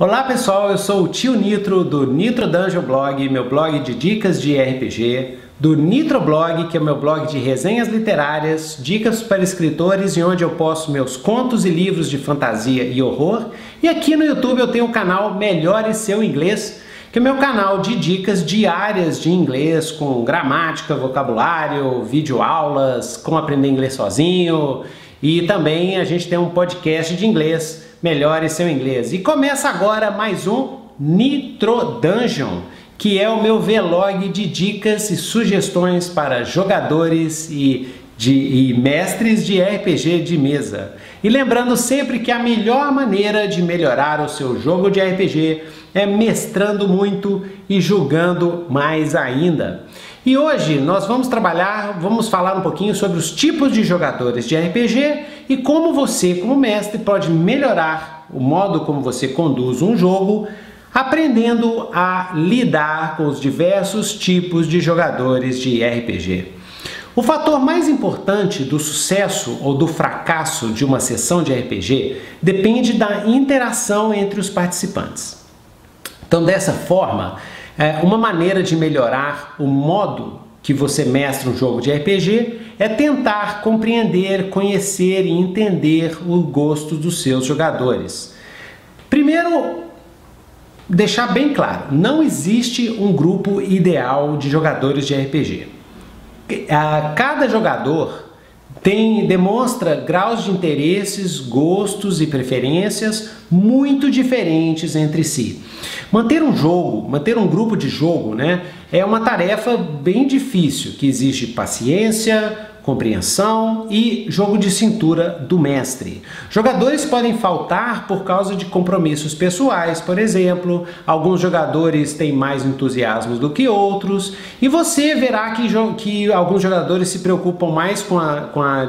Olá pessoal, eu sou o Tio Nitro do Nitro Dungeon Blog, meu blog de dicas de RPG, do Nitro Blog, que é o meu blog de resenhas literárias, dicas para escritores e onde eu posto meus contos e livros de fantasia e horror, e aqui no YouTube eu tenho o canal Melhores Seu Inglês, que é meu canal de dicas diárias de inglês, com gramática, vocabulário, videoaulas, como aprender inglês sozinho, e também a gente tem um podcast de inglês, Melhore Seu Inglês. E começa agora mais um Nitro Dungeon, que é o meu vlog de dicas e sugestões para jogadores e mestres de RPG de mesa. E lembrando sempre que a melhor maneira de melhorar o seu jogo de RPG é mestrando muito e julgando mais ainda. E hoje nós vamos falar um pouquinho sobre os tipos de jogadores de RPG e como você, como mestre, pode melhorar o modo como você conduz um jogo, aprendendo a lidar com os diversos tipos de jogadores de RPG. O fator mais importante do sucesso ou do fracasso de uma sessão de RPG depende da interação entre os participantes. Então, dessa forma, uma maneira de melhorar o modo que você mestra um jogo de RPG é tentar compreender, conhecer e entender o gosto dos seus jogadores. Primeiro, deixar bem claro, não existe um grupo ideal de jogadores de RPG. Cada jogador demonstra graus de interesses, gostos e preferências muito diferentes entre si. Manter um jogo, manter um grupo de jogo, né, é uma tarefa bem difícil, que exige paciência, compreensão e jogo de cintura do mestre. Jogadores podem faltar por causa de compromissos pessoais, por exemplo, alguns jogadores têm mais entusiasmo do que outros, e você verá que alguns jogadores se preocupam mais com a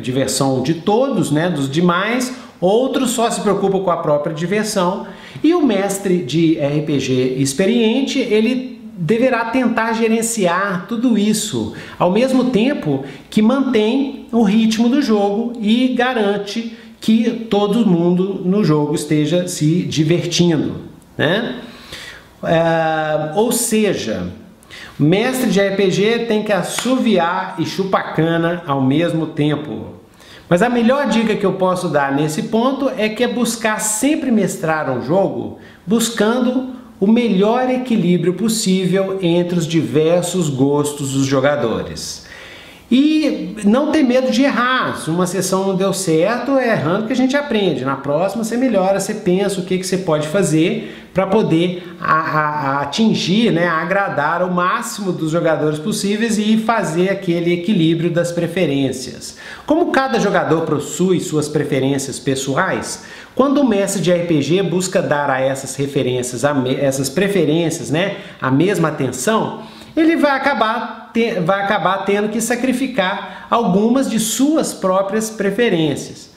diversão de todos, né, dos demais, outros só se preocupam com a própria diversão, e o mestre de RPG experiente, ele deverá tentar gerenciar tudo isso, ao mesmo tempo que mantém o ritmo do jogo e garante que todo mundo no jogo esteja se divertindo, né? Ou seja, o mestre de RPG tem que assoviar e chupar cana ao mesmo tempo. Mas a melhor dica que eu posso dar nesse ponto é que é buscar sempre mestrar um jogo buscando o melhor equilíbrio possível entre os diversos gostos dos jogadores. E não ter medo de errar. Se uma sessão não deu certo, é errando que a gente aprende. Na próxima você melhora, você pensa o que você pode fazer para poder atingir, né, agradar o máximo dos jogadores possíveis e fazer aquele equilíbrio das preferências. Como cada jogador possui suas preferências pessoais, quando o mestre de RPG busca dar a essas preferências, né, a mesma atenção, ele vai acabar tendo que sacrificar algumas de suas próprias preferências.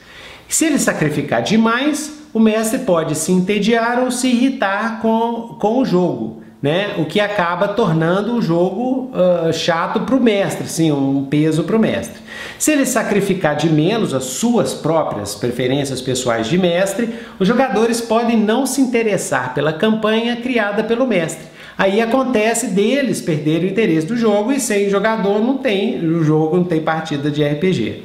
Se ele sacrificar demais, o mestre pode se entediar ou se irritar com o jogo, né? O que acaba tornando o jogo chato para o mestre, sim, um peso para o mestre. Se ele sacrificar de menos as suas próprias preferências pessoais de mestre, os jogadores podem não se interessar pela campanha criada pelo mestre. Aí acontece deles perderem o interesse do jogo e sem jogador o jogo não tem partida de RPG.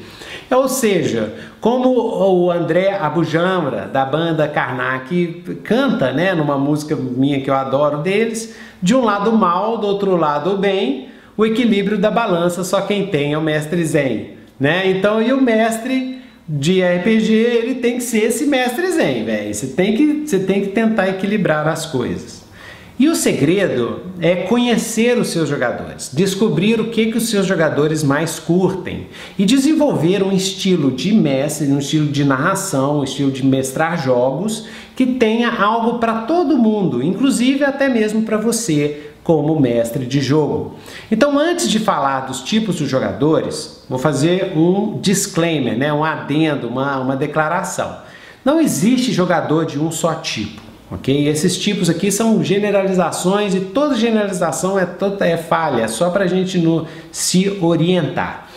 Ou seja, como o André Abujamra, da banda Karnak, canta, né, numa música minha que eu adoro deles, de um lado o mal, do outro lado o bem, o equilíbrio da balança só quem tem é o mestre zen, né? Então, e o mestre de RPG, ele tem que ser esse mestre zen, velho. Você tem que tentar equilibrar as coisas. E o segredo é conhecer os seus jogadores, descobrir o que os seus jogadores mais curtem e desenvolver um estilo de mestre, um estilo de narração, um estilo de mestrar jogos que tenha algo para todo mundo, inclusive até mesmo para você como mestre de jogo. Então, antes de falar dos tipos de jogadores, vou fazer um disclaimer, né? Um adendo, uma declaração. Não existe jogador de um só tipo. Okay? Esses tipos aqui são generalizações e toda generalização é falha, é só para a gente se orientar.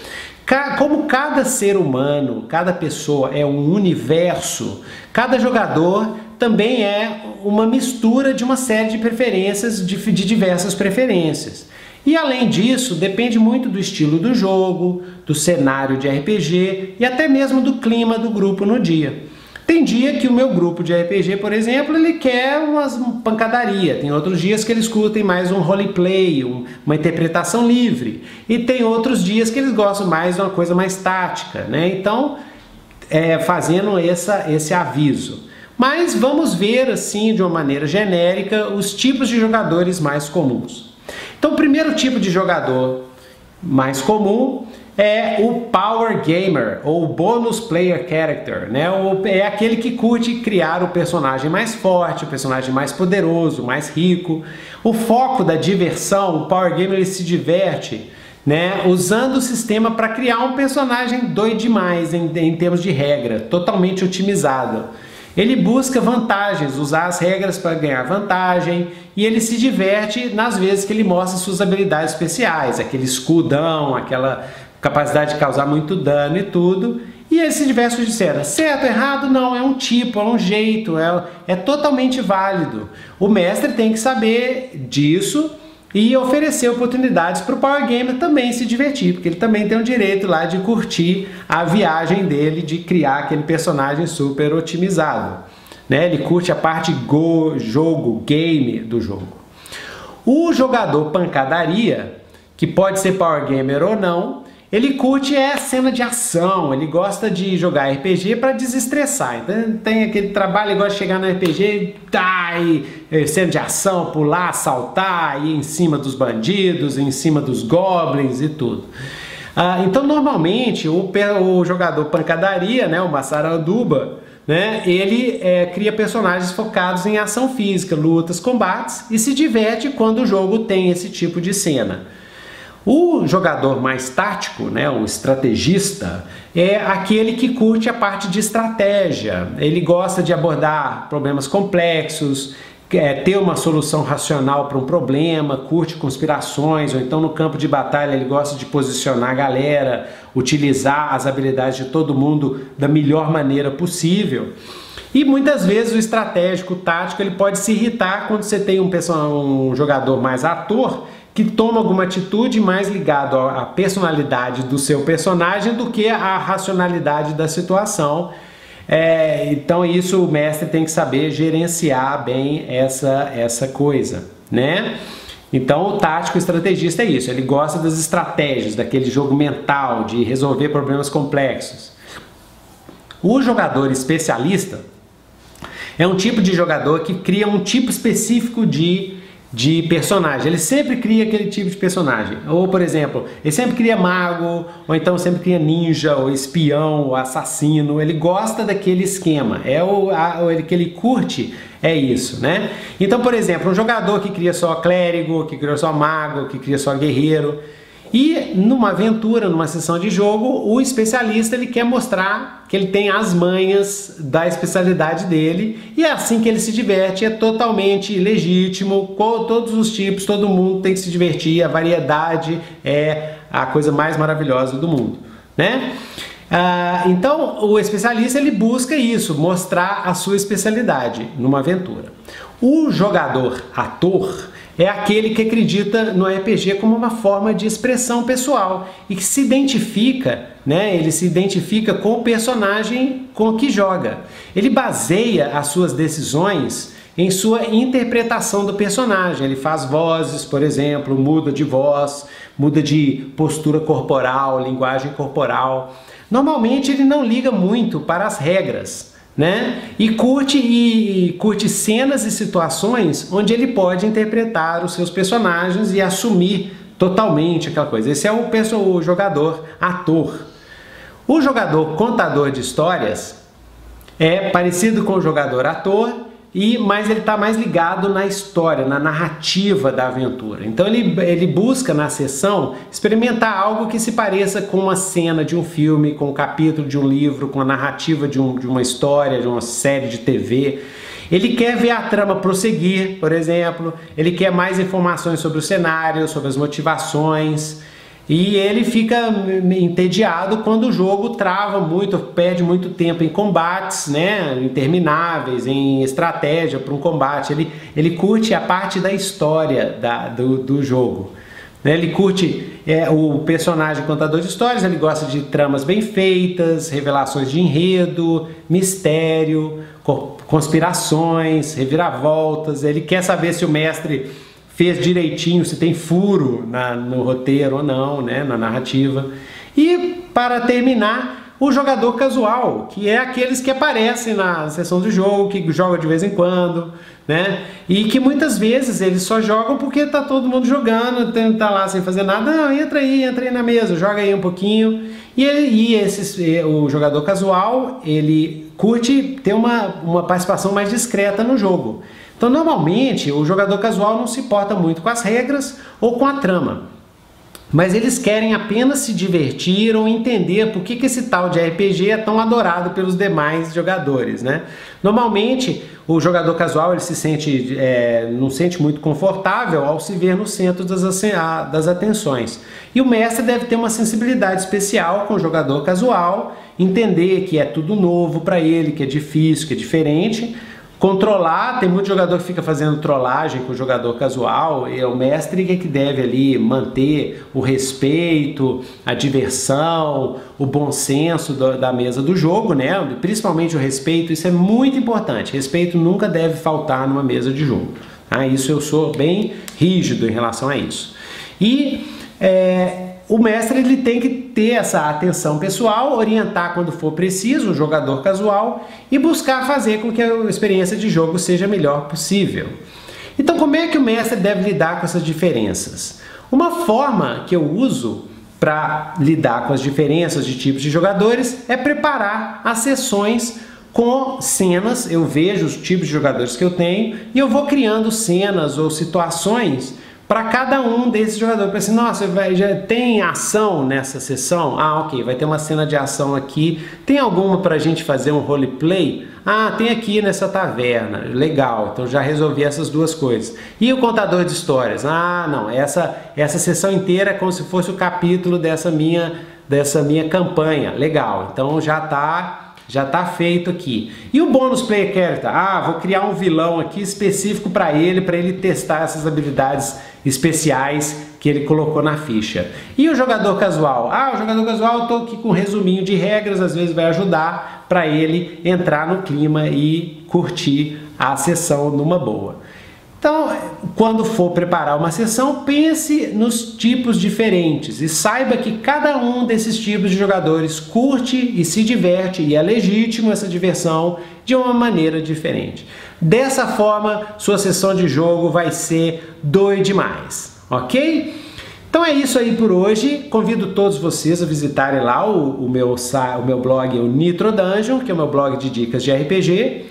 Como cada ser humano, cada pessoa é um universo, cada jogador também é uma mistura de uma série de preferências, de diversas preferências. E além disso, depende muito do estilo do jogo, do cenário de RPG e até mesmo do clima do grupo no dia. Tem dia que o meu grupo de RPG, por exemplo, ele quer umas pancadaria. Tem outros dias que eles curtem mais um roleplay, uma interpretação livre. E tem outros dias que eles gostam mais de uma coisa mais tática, né? Então, fazendo esse aviso. Mas vamos ver, assim, de uma maneira genérica, os tipos de jogadores mais comuns. Então, o primeiro tipo de jogador mais comum é o Power Gamer, ou Bonus Player Character, né? É aquele que curte criar o personagem mais forte, o personagem mais poderoso, mais rico. O foco da diversão, o Power Gamer ele se diverte, né, usando o sistema para criar um personagem doido demais em termos de regra, totalmente otimizado. Ele busca vantagens, usar as regras para ganhar vantagem, e ele se diverte nas vezes que ele mostra suas habilidades especiais, aquele escudão, aquela capacidade de causar muito dano e tudo, e ele se diverte de cena. Certo, errado, não, é um tipo, é um jeito, é totalmente válido. O mestre tem que saber disso e oferecer oportunidades para o Power Gamer também se divertir, porque ele também tem o direito lá de curtir a viagem dele, de criar aquele personagem super otimizado, né? Ele curte a parte jogo, game do jogo. O jogador pancadaria, que pode ser Power Gamer ou não, ele curte a cena de ação, ele gosta de jogar RPG para desestressar. Então, tem aquele trabalho, ele gosta de chegar no RPG, tá, e cena de ação, pular, saltar, ir em cima dos bandidos, em cima dos goblins e tudo. Então, normalmente, o jogador pancadaria, né, o maçaranduba, né, ele cria personagens focados em ação física, lutas, combates, e se diverte quando o jogo tem esse tipo de cena. O jogador mais tático, né, o estrategista, é aquele que curte a parte de estratégia. Ele gosta de abordar problemas complexos, ter uma solução racional para um problema, curte conspirações, ou então no campo de batalha ele gosta de posicionar a galera, utilizar as habilidades de todo mundo da melhor maneira possível. E muitas vezes o estratégico, o tático, ele pode se irritar quando você tem um jogador mais ator, que toma alguma atitude mais ligada à personalidade do seu personagem do que à racionalidade da situação. Então isso o mestre tem que saber gerenciar bem essa coisa, né? Então o tático estrategista é isso, ele gosta das estratégias, daquele jogo mental, de resolver problemas complexos. O jogador especialista é um tipo de jogador que cria um tipo específico de personagem, ele sempre cria aquele tipo de personagem, ou por exemplo, ele sempre cria mago, ou então sempre cria ninja, ou espião, ou assassino, ele gosta daquele esquema, que ele curte, é isso, né? Então, por exemplo, um jogador que cria só clérigo, que cria só mago, que cria só guerreiro, e numa aventura, numa sessão de jogo, o especialista ele quer mostrar que ele tem as manhas da especialidade dele, e é assim que ele se diverte, é totalmente legítimo, com todos os tipos, todo mundo tem que se divertir, a variedade é a coisa mais maravilhosa do mundo, né? Então o especialista ele busca isso, mostrar a sua especialidade numa aventura. O jogador ator é aquele que acredita no RPG como uma forma de expressão pessoal e que se identifica, né? Ele se identifica com o personagem com que joga. Ele baseia as suas decisões em sua interpretação do personagem. Ele faz vozes, por exemplo, muda de voz, muda de postura corporal, linguagem corporal. Normalmente ele não liga muito para as regras, né? E curte cenas e situações onde ele pode interpretar os seus personagens e assumir totalmente aquela coisa. Esse é o jogador ator. O jogador contador de histórias é parecido com o jogador ator, mas ele está mais ligado na história, na narrativa da aventura. Então ele busca na sessão experimentar algo que se pareça com uma cena de um filme, com um capítulo de um livro, com a narrativa de uma história, de uma série de TV. Ele quer ver a trama prosseguir, por exemplo, ele quer mais informações sobre o cenário, sobre as motivações. E ele fica entediado quando o jogo trava muito, perde muito tempo em combates, né, intermináveis, em estratégia para um combate. Ele curte a parte da história do jogo. Ele curte o personagem contador de histórias, ele gosta de tramas bem feitas, revelações de enredo, mistério, conspirações, reviravoltas. Ele quer saber se o mestre fez direitinho, se tem furo no roteiro ou não, né, na narrativa. E, para terminar, o jogador casual, que é aqueles que aparecem na sessão do jogo, que joga de vez em quando, né, e que muitas vezes eles só jogam porque tá todo mundo jogando, tá lá sem fazer nada, não, entra aí na mesa, joga aí um pouquinho. O jogador casual, ele curte ter uma participação mais discreta no jogo. Então, normalmente, o jogador casual não se importa muito com as regras ou com a trama, mas eles querem apenas se divertir ou entender por que esse tal de RPG é tão adorado pelos demais jogadores, né? Normalmente, o jogador casual ele se sente, não sente muito confortável ao se ver no centro das atenções. E o mestre deve ter uma sensibilidade especial com o jogador casual, entender que é tudo novo para ele, que é difícil, que é diferente. Controlar, tem muito jogador que fica fazendo trollagem com o jogador casual, e o mestre que deve ali manter o respeito, a diversão, o bom senso da mesa do jogo, né? Principalmente o respeito, isso é muito importante, respeito nunca deve faltar numa mesa de jogo. Ah, isso eu sou bem rígido em relação a isso. E o mestre ele tem que ter essa atenção pessoal, orientar quando for preciso o jogador casual e buscar fazer com que a experiência de jogo seja a melhor possível. Então, como é que o mestre deve lidar com essas diferenças? Uma forma que eu uso para lidar com as diferenças de tipos de jogadores é preparar as sessões com cenas. Eu vejo os tipos de jogadores que eu tenho e eu vou criando cenas ou situações para cada um desses jogadores. Eu pensei, nossa, já tem ação nessa sessão? Ah, ok, vai ter uma cena de ação aqui. Tem alguma para a gente fazer um roleplay? Ah, tem aqui nessa taverna. Legal, então já resolvi essas duas coisas. E o contador de histórias? Ah, não, essa sessão inteira é como se fosse o capítulo dessa minha campanha. Legal, então já tá feito aqui. E o bônus player character? Ah, vou criar um vilão aqui específico para ele testar essas habilidades especiais que ele colocou na ficha. E o jogador casual? Ah, o jogador casual, eu tô aqui com um resuminho de regras, às vezes vai ajudar para ele entrar no clima e curtir a sessão numa boa. Então, quando for preparar uma sessão, pense nos tipos diferentes e saiba que cada um desses tipos de jogadores curte e se diverte, e é legítimo essa diversão de uma maneira diferente. Dessa forma, sua sessão de jogo vai ser doida demais, ok? Então é isso aí por hoje. Convido todos vocês a visitarem lá o meu blog, o Nitro Dungeon, que é o meu blog de dicas de RPG.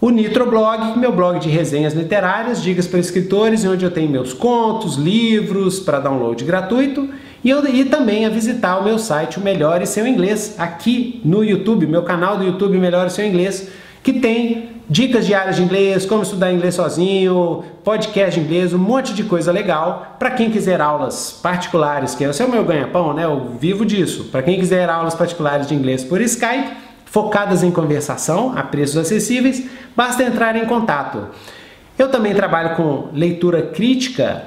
O Nitro Blog, meu blog de resenhas literárias, dicas para escritores, onde eu tenho meus contos, livros para download gratuito, e também a visitar o meu site, o Melhores Seu Inglês, aqui no YouTube, meu canal do YouTube Melhores Seu Inglês, que tem dicas diárias de inglês, como estudar inglês sozinho, podcast de inglês, um monte de coisa legal. Para quem quiser aulas particulares, que esse é o meu ganha-pão, né? Eu vivo disso. Para quem quiser aulas particulares de inglês por Skype, focadas em conversação, a preços acessíveis, basta entrar em contato. Eu também trabalho com leitura crítica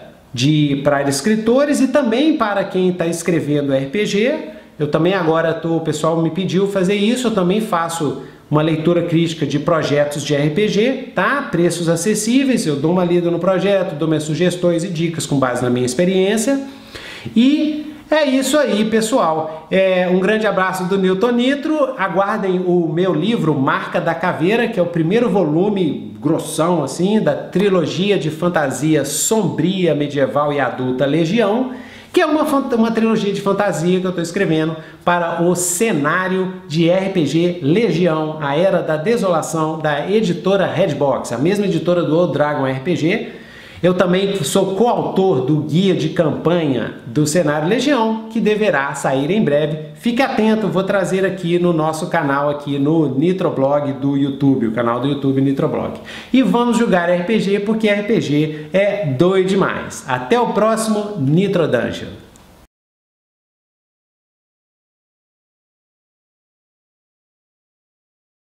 para escritores e também para quem está escrevendo RPG. Eu também agora o pessoal me pediu fazer isso, eu também faço uma leitura crítica de projetos de RPG, tá? Preços acessíveis, eu dou uma lida no projeto, dou minhas sugestões e dicas com base na minha experiência. E é isso aí, pessoal. Um grande abraço do Newton Nitro. Aguardem o meu livro, Marca da Caveira, que é o primeiro volume grossão, assim, da trilogia de fantasia sombria, medieval e adulta Legião, que é uma trilogia de fantasia que eu estou escrevendo para o cenário de RPG Legião, a Era da Desolação, da editora Redbox, a mesma editora do Dragon RPG. Eu também sou coautor do guia de campanha do cenário Legião, que deverá sair em breve. Fique atento, vou trazer aqui no nosso canal, aqui no Nitroblog do YouTube, o canal do YouTube Nitroblog. E vamos jogar RPG, porque RPG é doido demais. Até o próximo Nitro Dungeon.